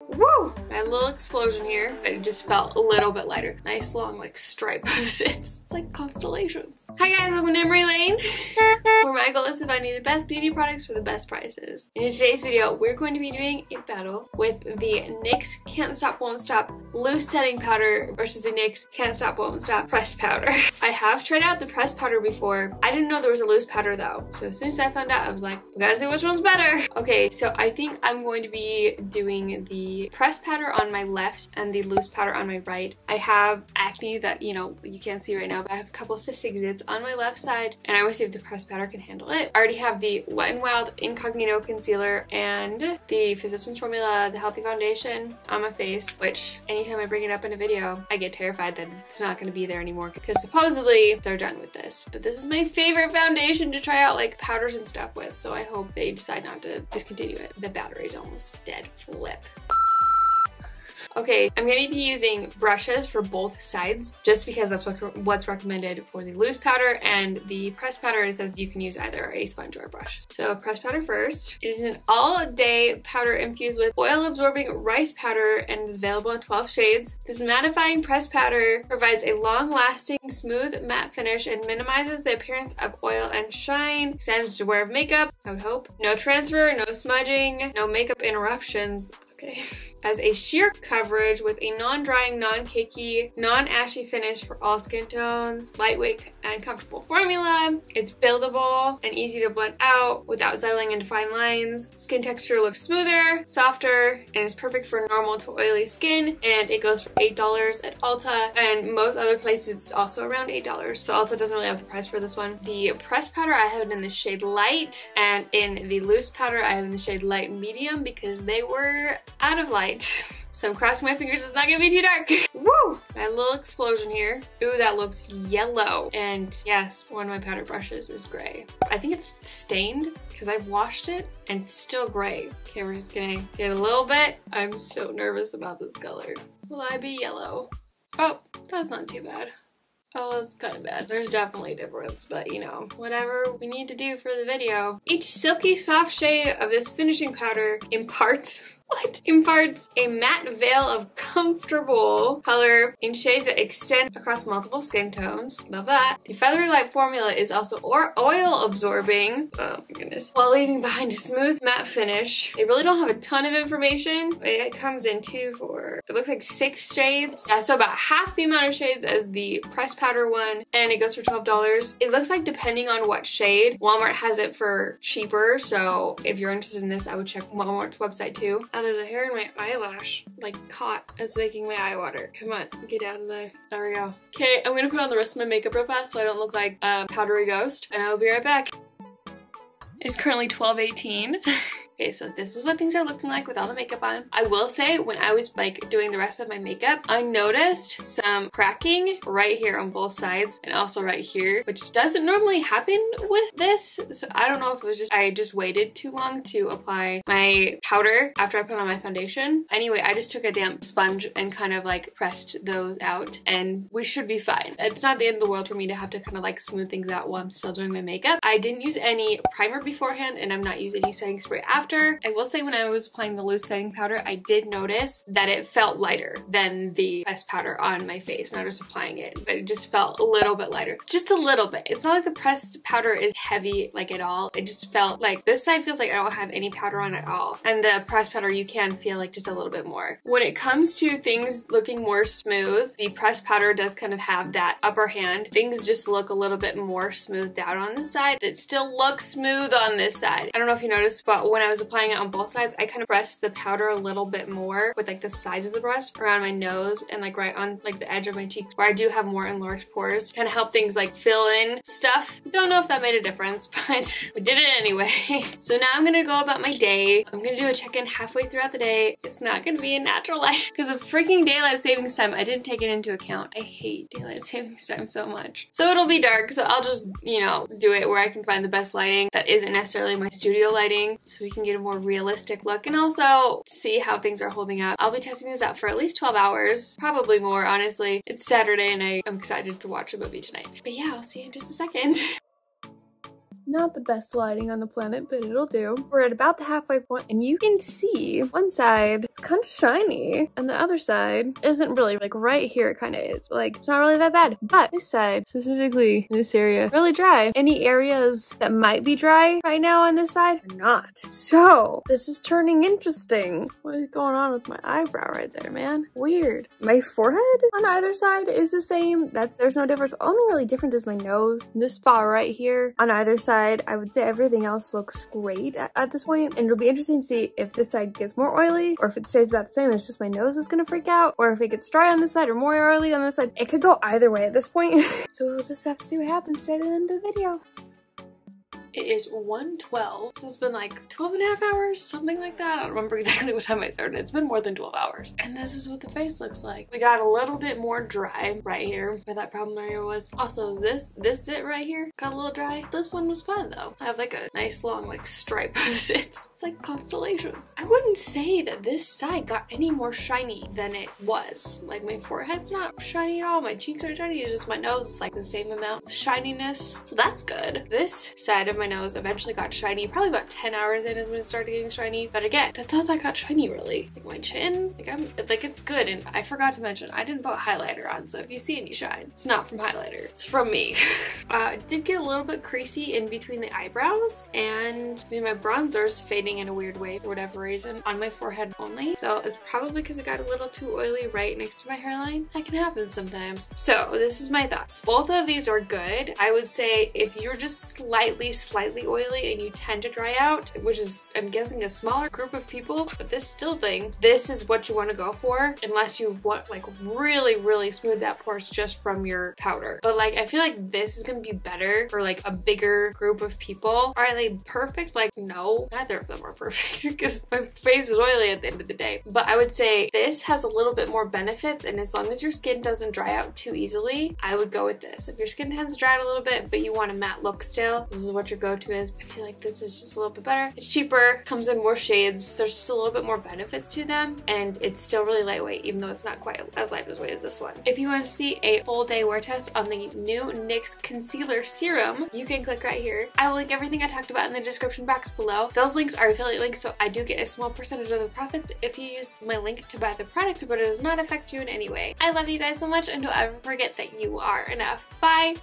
Woo! My little explosion here. It just felt a little bit lighter. Nice long like stripe post-its. It's like constellations. Hi guys, I'm Emmarie Lane, where my goal is to find you the best beauty products for the best prices. And in today's video, we're going to be doing a battle with the NYX Can't Stop Won't Stop Loose Setting Powder versus the NYX Can't Stop Won't Stop Pressed Powder. I have tried out the pressed powder before. I didn't know there was a loose powder though. So as soon as I found out, I was like, we gotta see which one's better. Okay, so I think I'm going to be doing the pressed powder on my left and the loose powder on my right. I have acne that, you know, you can't see right now, but I have a couple cystic zits on my left side, and I always see if the pressed powder can handle it. I already have the Wet n Wild Incognito Concealer and the Physicians Formula Healthy Foundation on my face, which anytime I bring it up in a video, I get terrified that it's not going to be there anymore because supposedly they're done with this. But this is my favorite foundation to try out like powders and stuff with, so I hope they decide not to discontinue it. The battery's almost dead. Flip. Okay, I'm gonna be using brushes for both sides just because that's what's recommended for the loose powder, and the pressed powder, it says you can use either a sponge or a brush. So pressed powder first. It is an all-day powder infused with oil-absorbing rice powder and is available in 12 shades. This mattifying pressed powder provides a long-lasting, smooth matte finish and minimizes the appearance of oil and shine. Extends to wear of makeup, I would hope. No transfer, no smudging, no makeup interruptions. Okay. As a sheer coverage with a non-drying, non-cakey, non-ashy finish for all skin tones, lightweight and comfortable formula. It's buildable and easy to blend out without settling into fine lines. Skin texture looks smoother, softer, and is perfect for normal to oily skin. And it goes for $8 at Ulta, and most other places it's also around $8. So Ulta doesn't really have the price for this one. The pressed powder I have it in the shade light, and in the loose powder I have it in the shade light medium because they were out of light. So I'm crossing my fingers it's not gonna be too dark. Woo! My little explosion here. Ooh, that looks yellow. And yes, one of my powder brushes is gray. I think it's stained because I've washed it and it's still gray. Okay, we're just gonna get a little bit. I'm so nervous about this color. Will I be yellow? Oh, that's not too bad. Oh, it's kind of bad. There's definitely a difference, but you know, whatever we need to do for the video. Each silky soft shade of this finishing powder imparts, what? Imparts a matte veil of comfortable color in shades that extend across multiple skin tones. Love that. The feathery light formula is also oil absorbing, oh my goodness, while leaving behind a smooth matte finish. They really don't have a ton of information. It comes in it looks like 6 shades. Yeah, so about half the amount of shades as the pressed powder one, and it goes for $12. It looks like, depending on what shade, Walmart has it for cheaper, so if you're interested in this, I would check Walmart's website too. Oh, there's a hair in my eyelash, like caught. It's making my eye water. Come on, get out of there. There we go. Okay, I'm gonna put on the rest of my makeup real fast so I don't look like a powdery ghost, and I'll be right back. It's currently 12:18. Okay, so this is what things are looking like with all the makeup on. I will say, when I was like doing the rest of my makeup, I noticed some cracking right here on both sides and also right here, which doesn't normally happen with this. So I don't know if it was just, I just waited too long to apply my powder after I put on my foundation. Anyway, I just took a damp sponge and kind of like pressed those out, and we should be fine. It's not the end of the world for me to have to kind of like smooth things out while I'm still doing my makeup. I didn't use any primer beforehand, and I'm not using any setting spray after. I will say, when I was applying the loose setting powder, I did notice that it felt lighter than the pressed powder on my face. Not just applying it, but it just felt a little bit lighter. Just a little bit. It's not like the pressed powder is heavy like at all. It just felt like this side feels like I don't have any powder on at all. And the pressed powder, you can feel like just a little bit more. When it comes to things looking more smooth, the pressed powder does kind of have that upper hand. Things just look a little bit more smoothed out on this side. It still looks smooth on this side. I don't know if you noticed, but when I was applying it on both sides, I kind of pressed the powder a little bit more with like the sides of the brush around my nose and like right on like the edge of my cheeks where I do have more enlarged pores to kind of help things like fill in stuff. Don't know if that made a difference, but we did it anyway. So now I'm gonna go about my day. I'm gonna do a check-in halfway throughout the day. It's not gonna be a natural light because of freaking daylight savings time. I didn't take it into account. I hate daylight savings time so much. So it'll be dark, so I'll just, you know, do it where I can find the best lighting that isn't necessarily my studio lighting, so we can get a more realistic look and also see how things are holding up. I'll be testing this out for at least 12 hours, probably more, honestly. It's Saturday and I'm excited to watch a movie tonight. But yeah, I'll see you in just a second. Not the best lighting on the planet, but it'll do. We're at about the halfway point, and you can see one side is kind of shiny, and the other side isn't really, like right here it kind of is, but like it's not really that bad. But this side, specifically this area, really dry. Any areas that might be dry right now on this side are not. So this is turning interesting. What is going on with my eyebrow right there, man? Weird. My forehead on either side is the same. There's no difference. Only really difference is my nose. This spot right here on either side, I would say everything else looks great at this point. And it'll be interesting to see if this side gets more oily or if it stays about the same. It's just my nose is gonna freak out, or if it gets dry on this side or more oily on this side. It could go either way at this point. So we'll just have to see what happens straight at the end of the video. It is 1:12, so it's been like 12 and a half hours, something like that. I don't remember exactly what time I started. It's been more than 12 hours. And this is what the face looks like. We got a little bit more dry right here where that problem area was. Also, this zit right here got a little dry. This one was fine though. I have like a nice long like stripe of zits. It's like constellations. I wouldn't say that this side got any more shiny than it was. Like my forehead's not shiny at all. My cheeks aren't shiny. It's just my nose is like the same amount of shininess. So that's good. This side of my nose eventually got shiny. Probably about 10 hours in is when it started getting shiny. But again, that's how that got shiny really. Like my chin, like it's good. And I forgot to mention, I didn't put highlighter on. So if you see any shine, it's not from highlighter, it's from me. It did get a little bit creasy in between the eyebrows, and I mean, my bronzer's fading in a weird way for whatever reason on my forehead only. So it's probably because it got a little too oily right next to my hairline. That can happen sometimes. So this is my thoughts. Both of these are good. I would say if you're just slightly oily and you tend to dry out, which is, I'm guessing, a smaller group of people, but this still thing, this is what you want to go for, unless you want like really smooth that pores just from your powder. But like I feel like this is gonna be better for like a bigger group of people. Are they perfect? Like no, neither of them are perfect because my face is oily at the end of the day. But I would say this has a little bit more benefits, and as long as your skin doesn't dry out too easily, I would go with this. If your skin tends to dry out a little bit but you want a matte look still, this is what you're go-to is. I feel like this is just a little bit better. It's cheaper, comes in more shades, there's just a little bit more benefits to them, and it's still really lightweight even though it's not quite as lightweight as this one. If you want to see a full day wear test on the new NYX Concealer Serum, you can click right here. I will link everything I talked about in the description box below. Those links are affiliate links, so I do get a small percentage of the profits if you use my link to buy the product, but it does not affect you in any way. I love you guys so much, and don't ever forget that you are enough. Bye!